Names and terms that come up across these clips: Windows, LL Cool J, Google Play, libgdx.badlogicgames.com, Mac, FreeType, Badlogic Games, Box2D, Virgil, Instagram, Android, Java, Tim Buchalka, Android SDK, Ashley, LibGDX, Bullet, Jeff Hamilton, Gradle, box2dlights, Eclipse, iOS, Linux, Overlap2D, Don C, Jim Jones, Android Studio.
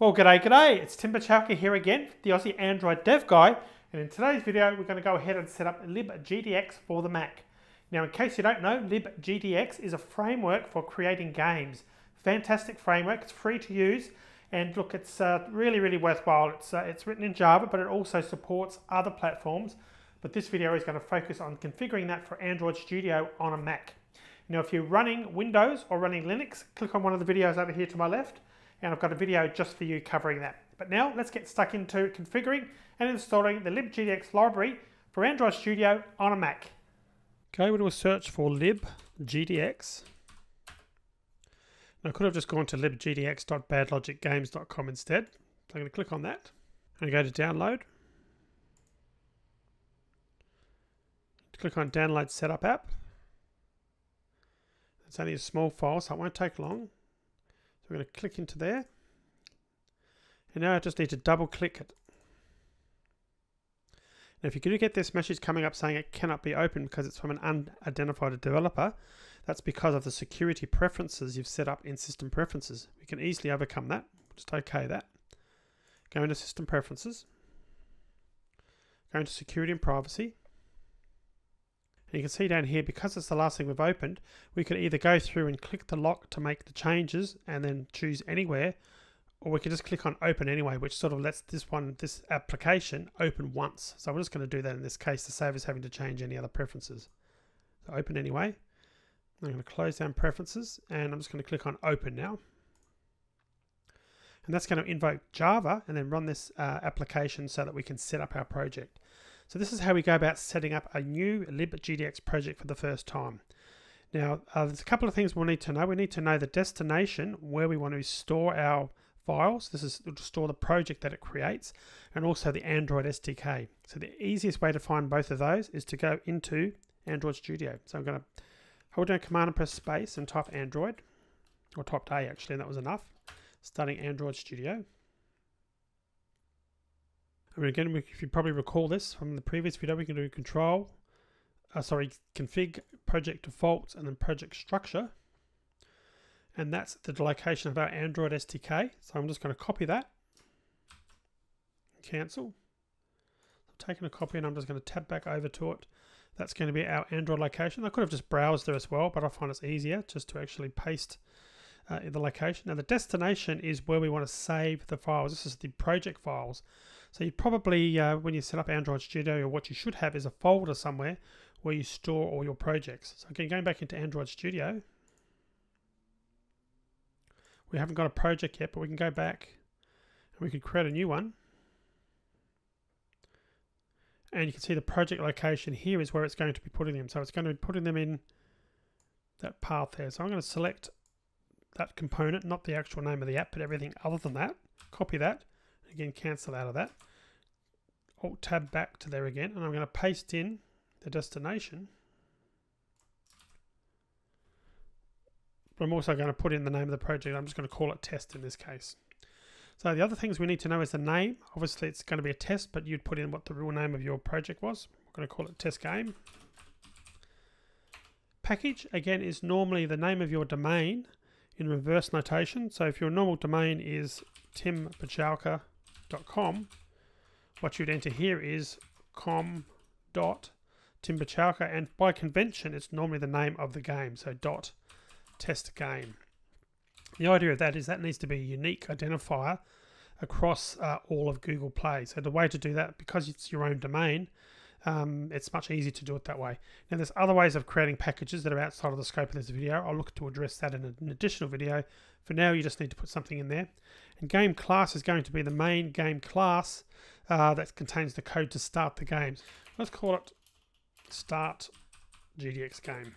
Well, g'day, it's Tim Buchalka here again, the Aussie Android dev guy, and in today's video we're going to go ahead and set up libgdx for the Mac. Now, in case you don't know, libgdx is a framework for creating games. Fantastic framework, it's free to use, and look, it's really worthwhile. It's written in Java, but it also supports other platforms, but this video is going to focus on configuring that for Android Studio on a Mac. Now, if you're running Windows or running Linux, click on one of the videos over here to my left, and I've got a video just for you covering that. But now let's get stuck into configuring and installing the libgdx library for Android Studio on a Mac. Okay, we'll do a search for libgdx. I could have just gone to libgdx.badlogicgames.com instead. So I'm going to click on that and go to download. Click on download setup app. It's only a small file, so it won't take long. We're going to click into there, and now I just need to double click it. Now, if you do get this message coming up saying it cannot be opened because it's from an unidentified developer, that's because of the security preferences you've set up in System Preferences. We can easily overcome that. Just OK that. Go into System Preferences, go into Security and Privacy. And you can see down here, because it's the last thing we've opened, we can either go through and click the lock to make the changes and then choose anywhere, or we can just click on open anyway, which sort of lets this application open once. So we're just going to do that in this case to save us having to change any other preferences. So open anyway. I'm going to close down preferences and I'm just going to click on open now. And that's going to invoke Java and then run this application so that we can set up our project. So this is how we go about setting up a new libgdx project for the first time. Now, there's a couple of things we'll need to know. We need to know the destination where we want to store our files. This is to store the project that it creates, and also the Android SDK. So the easiest way to find both of those is to go into Android Studio. So I'm going to hold down Command and press space and type Android, or typed A actually, and that was enough. Starting Android Studio. And again, if you probably recall this from the previous video, we can do config, project defaults, and then project structure. And that's the location of our Android SDK. So I'm just going to copy that, cancel. I've taken a copy and I'm just going to tab back over to it. That's going to be our Android location. I could have just browsed there as well, but I find it's easier just to actually paste the location. Now the destination is where we want to save the files. This is the project files. So you probably, when you set up Android Studio, what you should have is a folder somewhere where you store all your projects. So again, going back into Android Studio, we haven't got a project yet, but we can go back and we can create a new one. And you can see the project location here is where it's going to be putting them. So it's going to be putting them in that path there. So I'm going to select that component, not the actual name of the app, but everything other than that. Copy that. Again, cancel out of that. Alt tab back to there again, and I'm going to paste in the destination. But I'm also going to put in the name of the project. I'm just going to call it test in this case. So the other things we need to know is the name. Obviously, it's going to be a test, but you'd put in what the real name of your project was. We're going to call it test game. Package, again, is normally the name of your domain in reverse notation. So if your normal domain is timbuchalka.com, what you'd enter here is com.timbuchalka, and by convention it's normally the name of the game, so dot test game. The idea of that is that needs to be a unique identifier across all of Google Play. So the way to do that, because it's your own domain, it's much easier to do it that way. Now there's other ways of creating packages that are outside of the scope of this video. I'll look to address that in an additional video. For now, you just need to put something in there. And game class is going to be the main game class that contains the code to start the game. Let's call it start GDX game.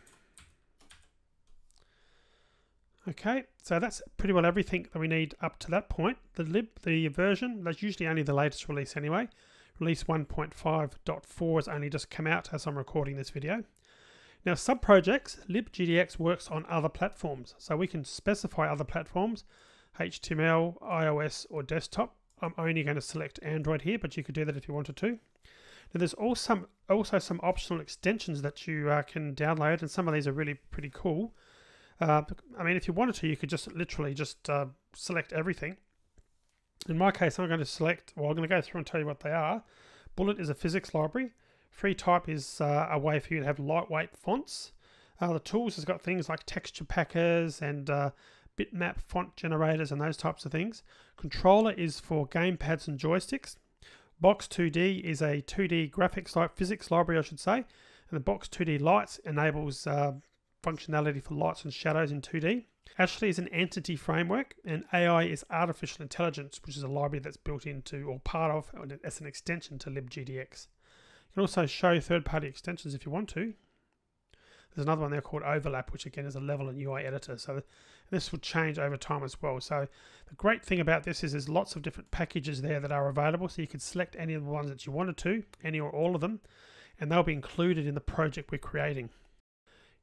Okay, so that's pretty well everything that we need up to that point. The version, that's usually only the latest release anyway. Release 1.5.4 has only just come out as I'm recording this video. Now, sub-projects, libgdx works on other platforms. So we can specify other platforms, HTML, iOS, or desktop. I'm only going to select Android here, but you could do that if you wanted to. Now, there's also some optional extensions that you can download, and some of these are really pretty cool. I mean, if you wanted to, you could just literally just select everything In my case, I'm going to select, well, I'm going to go through and tell you what they are. Bullet is a physics library. FreeType is a way for you to have lightweight fonts. The tools has got things like texture packers and bitmap font generators and those types of things. Controller is for gamepads and joysticks. Box2D is a 2D graphics like physics library, I should say. And the Box2DLights enables functionality for lights and shadows in 2D. Ashley is an entity framework, and AI is artificial intelligence, which is a library that's built into or part of as an extension to libgdx. You can also show third-party extensions if you want to. There's another one there called Overlap, which again is a level and UI editor. So this will change over time as well. So the great thing about this is there's lots of different packages there that are available. So you can select any of the ones that you wanted to, any or all of them, and they'll be included in the project we're creating.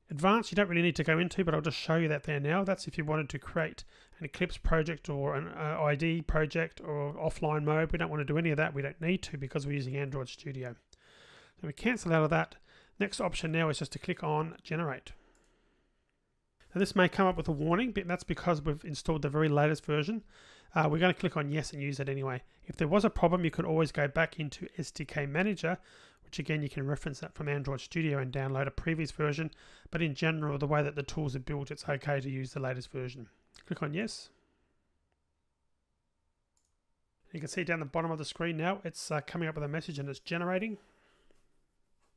Advanced, you don't really need to go into, but I'll just show you that there now. That's if you wanted to create an Eclipse project or an ID project or offline mode. We don't want to do any of that. We don't need to because we're using Android Studio. So we cancel out of that. Next option now is just to click on Generate. Now this may come up with a warning, but that's because we've installed the very latest version. We're going to click on Yes and use it anyway. If there was a problem, you could always go back into SDK Manager, which again, you can reference that from Android Studio and download a previous version. But in general, the way that the tools are built, it's okay to use the latest version. Click on Yes. You can see down the bottom of the screen now, it's coming up with a message and it's generating.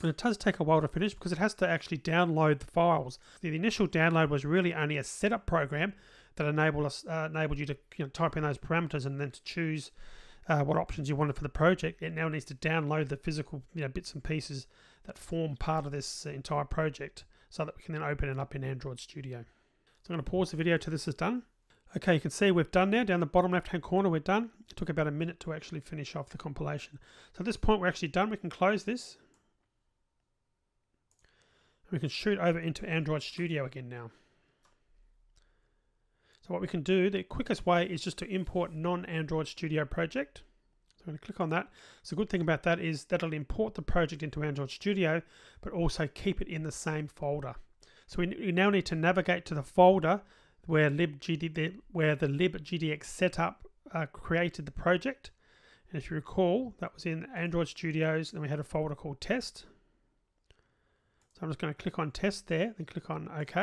And it does take a while to finish because it has to actually download the files. The initial download was really only a setup program that enabled you to type in those parameters and then to choose what options you wanted for the project. It now needs to download the physical bits and pieces that form part of this entire project so that we can then open it up in Android Studio. So I'm going to pause the video till this is done. Okay, you can see we've done now. Down the bottom left-hand corner, we're done. It took about a minute to actually finish off the compilation. So at this point, we're actually done. We can close this. We can shoot over into Android Studio again now. So what we can do, the quickest way is just to import non-Android Studio project. So I'm going to click on that. So the good thing about that is that'll import the project into Android Studio, but also keep it in the same folder. So we now need to navigate to the folder where the libgdx setup created the project. And if you recall, that was in Android Studios, and we had a folder called Test. So I'm just going to click on Test there, then click on OK.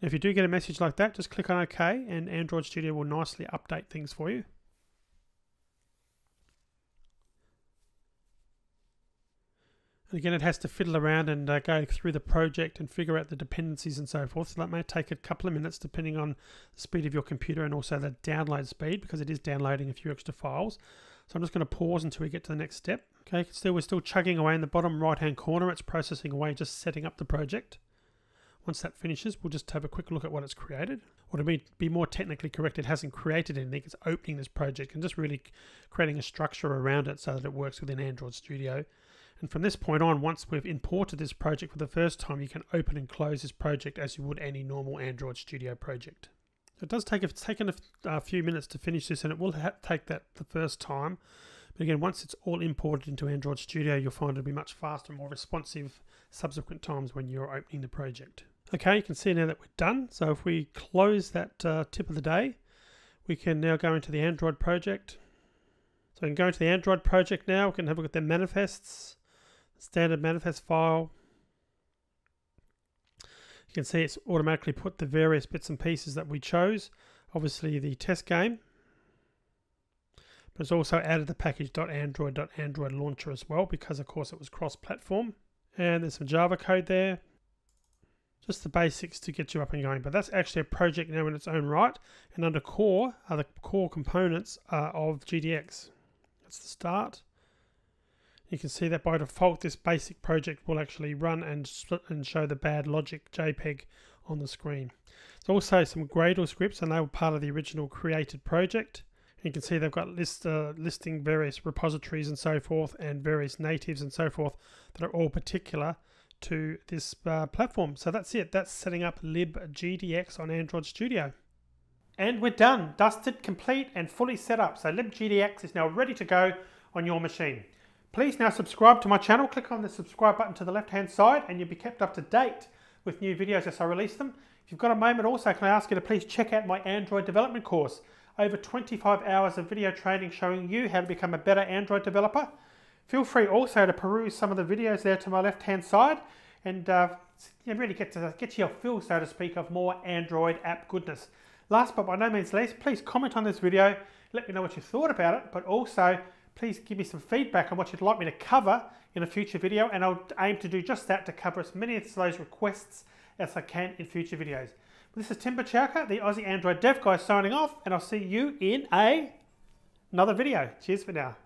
And if you do get a message like that, just click on OK, and Android Studio will nicely update things for you. And again, it has to fiddle around and go through the project and figure out the dependencies and so forth. So that may take a couple of minutes depending on the speed of your computer and also the download speed, because it is downloading a few extra files. So I'm just going to pause until we get to the next step. Okay, so we're still chugging away in the bottom right-hand corner. It's processing away, just setting up the project. Once that finishes, we'll just have a quick look at what it's created. Or to be more technically correct, it hasn't created anything. It's opening this project and just really creating a structure around it so that it works within Android Studio. And from this point on, once we've imported this project for the first time, you can open and close this project as you would any normal Android Studio project. It does take, it's taken a few minutes to finish this, and it will take that the first time. But again, once it's all imported into Android Studio, you'll find it'll be much faster and more responsive subsequent times when you're opening the project. Okay, you can see now that we're done. So if we close that tip of the day, we can now go into the Android project. So we can go into the Android project now. We can have a look at their manifests, standard manifest file. You can see it's automatically put the various bits and pieces that we chose. Obviously the test game. But it's also added the package.android.android launcher as well, because of course it was cross-platform. And there's some Java code there. Just the basics to get you up and going. But that's actually a project now in its own right. And under core are the core components of GDX. That's the start. You can see that by default, this basic project will actually run and show the bad logic JPEG on the screen. There's also some Gradle scripts, and they were part of the original created project. You can see they've got listing various repositories and so forth, and various natives and so forth that are all particular to this platform. So that's it. That's setting up libgdx on Android Studio. And we're done, dusted, complete, and fully set up. So libgdx is now ready to go on your machine. Please now subscribe to my channel. Click on the subscribe button to the left-hand side, and you'll be kept up to date with new videos as I release them. If you've got a moment also, can I ask you to please check out my Android development course. over 25 hours of video training showing you how to become a better Android developer. Feel free also to peruse some of the videos there to my left-hand side and really get to your fill, so to speak, of more Android app goodness. Last but by no means least, please comment on this video, let me know what you thought about it, but also please give me some feedback on what you'd like me to cover in a future video, and I'll aim to do just that, to cover as many of those requests as I can in future videos. This is Tim Buchalka, the Aussie Android Dev Guy, signing off, and I'll see you in another video. Cheers for now.